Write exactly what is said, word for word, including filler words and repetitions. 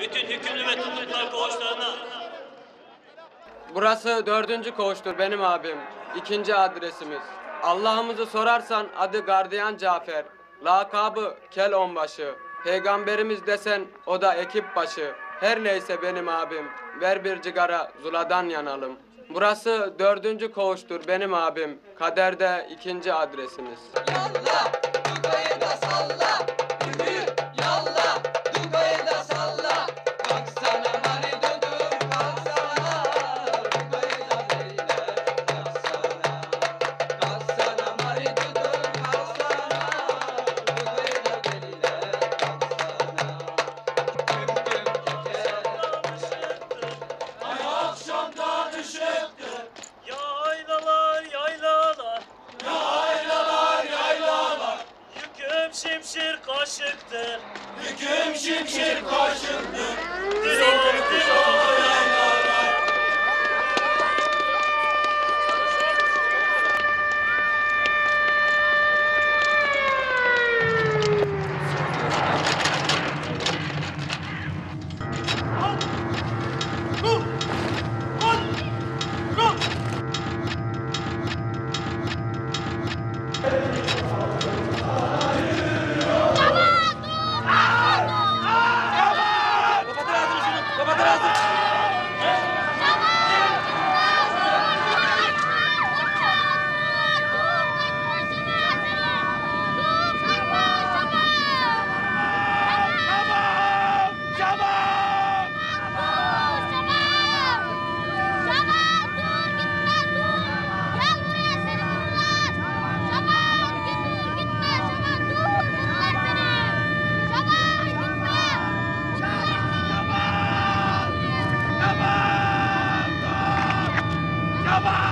bütün hükümlü ve tutuklar koğuşlarına. Burası dördüncü koğuştur benim abim. İkinci adresimiz. Allah'ımızı sorarsan adı gardiyan Cafer. Lakabı kel onbaşı. Peygamberimiz desen o da ekip başı. Her neyse benim abim. Ver bir cigara zuladan yanalım. Burası dördüncü koğuştur benim abim. Kaderde ikinci adresimiz. Yallah, dugayı da salla. Yürü, yallah, dugayı da salla. Baksana mani döndür, baksana. Dugayı da beyler, baksana. Baksana mani döndür, baksana. Dugayı da beyler, baksana. Güm güm keker. Ay akşam da düşer. Şimşir kaşıktır. Hüküm şimşir kaşıktır. Dizol dizol yaylalar. Come on!